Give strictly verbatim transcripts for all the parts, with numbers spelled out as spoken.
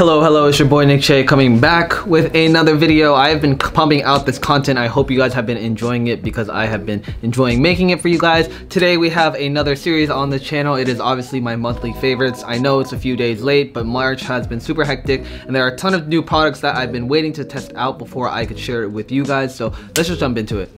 Hello, hello, it's your boy Nick Chae coming back with another video. I have been pumping out this content. I hope you guys have been enjoying it because I have been enjoying making it for you guys. Today we have another series on the channel. It is obviously my monthly favorites. I know it's a few days late, but March has been super hectic and there are a ton of new products that I've been waiting to test out before I could share it with you guys. So let's just jump into it.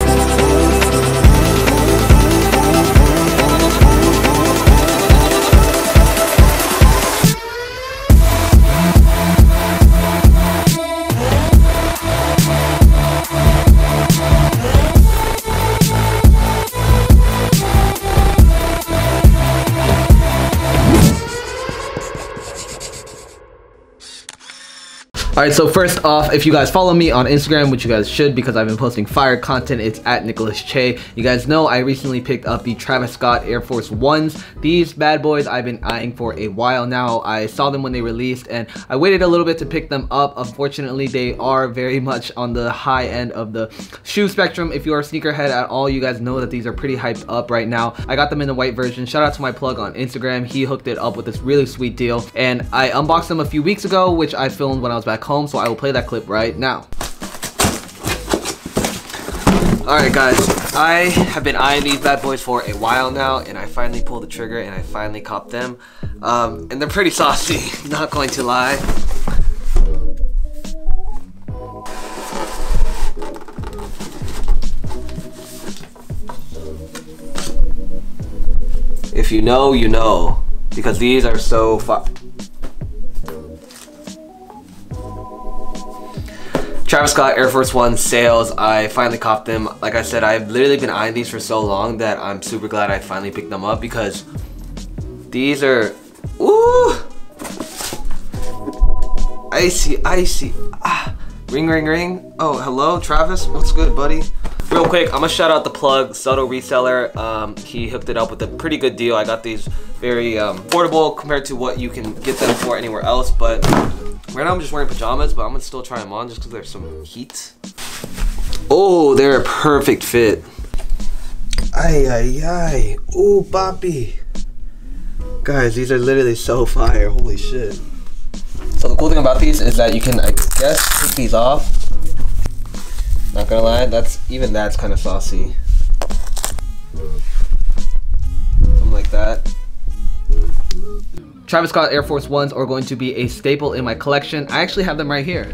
Alright, so first off, if you guys follow me on Instagram, which you guys should because I've been posting fire content, it's at Nicolas Chae. You guys know I recently picked up the Travis Scott Air Force Ones. These bad boys I've been eyeing for a while now. I saw them when they released and I waited a little bit to pick them up. Unfortunately, they are very much on the high end of the shoe spectrum. If you are a sneakerhead at all, you guys know that these are pretty hyped up right now. I got them in the white version. Shout out to my plug on Instagram. He hooked it up with this really sweet deal. And I unboxed them a few weeks ago, which I filmed when I was back home, so I will play that clip right now. Alright guys, I have been eyeing these bad boys for a while now and I finally pulled the trigger and I finally copped them. Um, and they're pretty saucy, not going to lie. If you know, you know. Because these are so fu- Travis Scott Air Force One sales, I finally copped them. Like I said, I've literally been eyeing these for so long that I'm super glad I finally picked them up because these are, ooh, icy, icy, ah, ring, ring, ring. Oh, hello, Travis, what's good, buddy? Real quick, I'm gonna shout out the plug, Subtle Reseller. Um, he hooked it up with a pretty good deal. I got these very um, affordable compared to what you can get them for anywhere else, but right now I'm just wearing pajamas, but I'm gonna still try them on just because there's some heat. Oh, they're a perfect fit. Ay, ay, ay. Ooh, papi. Guys, these are literally so fire. Holy shit. So the cool thing about these is that you can, I guess, take these off. Not gonna lie, that's even that's kind of saucy. Something like that. Travis Scott Air Force Ones are going to be a staple in my collection. I actually have them right here.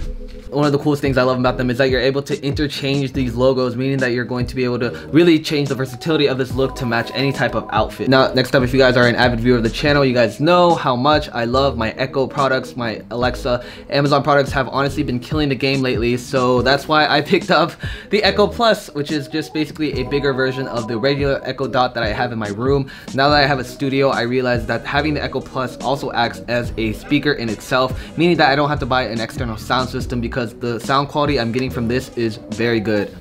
One of the coolest things I love about them is that you're able to interchange these logos, meaning that you're going to be able to really change the versatility of this look to match any type of outfit. Now, next up, if you guys are an avid viewer of the channel, you guys know how much I love my Echo products, my Alexa. Amazon products have honestly been killing the game lately, so that's why I picked up the Echo Plus, which is just basically a bigger version of the regular Echo Dot that I have in my room. Now that I have a studio, I realized that having the Echo Plus also acts as a speaker in itself, meaning that I don't have to buy an external sound system because the sound quality I'm getting from this is very good.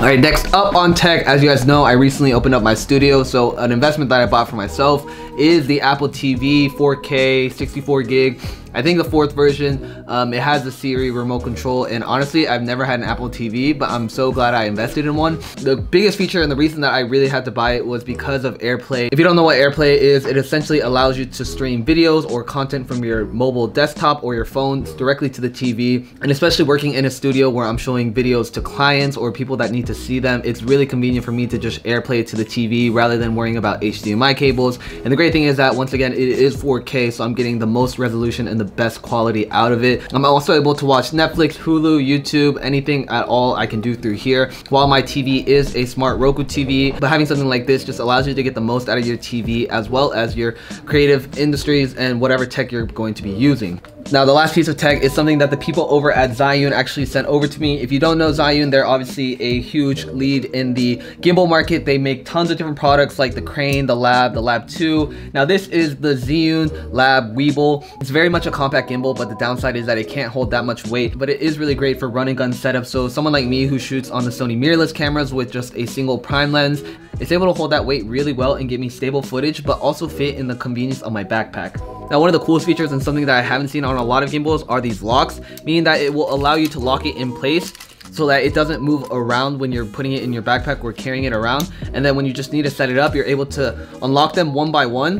Alright, next up on tech, as you guys know, I recently opened up my studio, so an investment that I bought for myself is the Apple T V four K sixty-four gig. I think the fourth version, um, it has the Siri remote control, and honestly, I've never had an Apple T V, but I'm so glad I invested in one. The biggest feature and the reason that I really had to buy it was because of AirPlay. If you don't know what AirPlay is, it essentially allows you to stream videos or content from your mobile desktop or your phone directly to the T V, and especially working in a studio where I'm showing videos to clients or people that need to see them, it's really convenient for me to just AirPlay it to the T V rather than worrying about H D M I cables. And the great thing is that, once again, it is four K, so I'm getting the most resolution and the best quality out of it. I'm also able to watch Netflix, Hulu, YouTube, anything at all I can do through here. While my T V is a smart Roku T V, but having something like this just allows you to get the most out of your T V as well as your creative industries and whatever tech you're going to be using. Now, the last piece of tech is something that the people over at Zhiyun actually sent over to me. If you don't know Zhiyun, they're obviously a huge lead in the gimbal market. They make tons of different products like the Crane, the Lab, the Lab two. Now, this is the Zhiyun Lab Weeble. It's very much a compact gimbal, but the downside is that it can't hold that much weight, but it is really great for run and gun setup. So someone like me who shoots on the Sony mirrorless cameras with just a single prime lens, it's able to hold that weight really well and give me stable footage, but also fit in the convenience of my backpack. Now, one of the coolest features and something that I haven't seen on a lot of gimbals are these locks, meaning that it will allow you to lock it in place so that it doesn't move around when you're putting it in your backpack or carrying it around. And then when you just need to set it up, you're able to unlock them one by one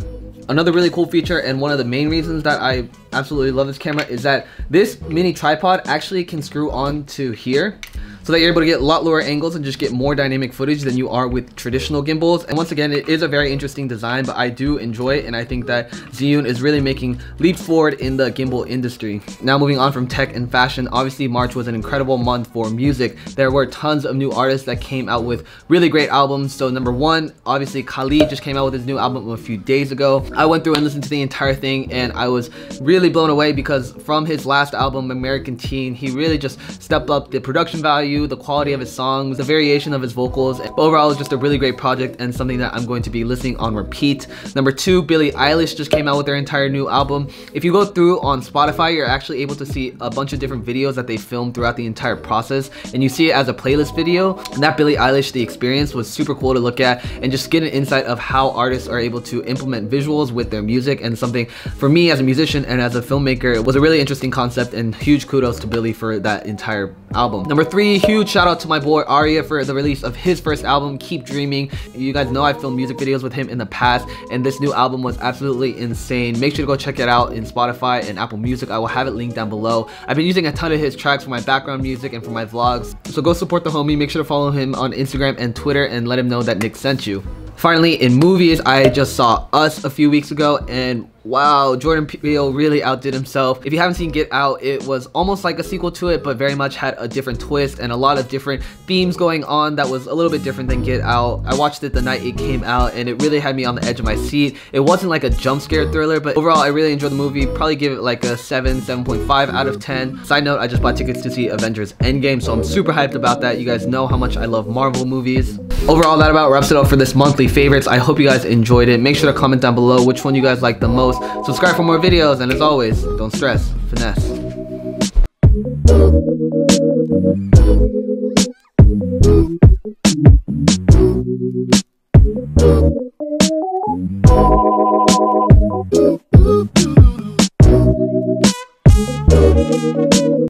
Another really cool feature, and one of the main reasons that I absolutely love this camera, is that this mini tripod actually can screw on to here, so that you're able to get a lot lower angles and just get more dynamic footage than you are with traditional gimbals. And once again, it is a very interesting design, but I do enjoy it, and I think that Zhiyun is really making leaps forward in the gimbal industry. Now moving on from tech and fashion, obviously March was an incredible month for music. There were tons of new artists that came out with really great albums. So number one, obviously Khalid just came out with his new album a few days ago. I went through and listened to the entire thing, and I was really blown away, because from his last album, American Teen, he really just stepped up the production value, the quality of his songs, the variation of his vocals. But overall, it's just a really great project and something that I'm going to be listening on repeat. Number two, Billie Eilish just came out with their entire new album. If you go through on Spotify, you're actually able to see a bunch of different videos that they filmed throughout the entire process, and you see it as a playlist video. And that Billie Eilish, the experience, was super cool to look at and just get an insight of how artists are able to implement visuals with their music, and something for me as a musician and as a filmmaker, it was a really interesting concept, and huge kudos to Billie for that entire album. Number three, huge shout out to my boy Aria for the release of his first album, Keep Dreaming. You guys know I filmed music videos with him in the past, and this new album was absolutely insane. Make sure to go check it out in Spotify and Apple Music. I will have it linked down below. I've been using a ton of his tracks for my background music and for my vlogs, so go support the homie. Make sure to follow him on Instagram and Twitter and let him know that Nick sent you. Finally, in movies, I just saw Us a few weeks ago, and wow, Jordan Peele really outdid himself. If you haven't seen Get Out, it was almost like a sequel to it, but very much had a different twist and a lot of different themes going on that was a little bit different than Get Out. I watched it the night it came out, and it really had me on the edge of my seat. It wasn't like a jump scare thriller, but overall, I really enjoyed the movie. Probably give it like a seven, seven point five out of ten. Side note, I just bought tickets to see Avengers Endgame, so I'm super hyped about that. You guys know how much I love Marvel movies. Overall, that about wraps it up for this monthly favorites. I hope you guys enjoyed it. Make sure to comment down below which one you guys like the most. Subscribe for more videos, and as always, don't stress, finesse.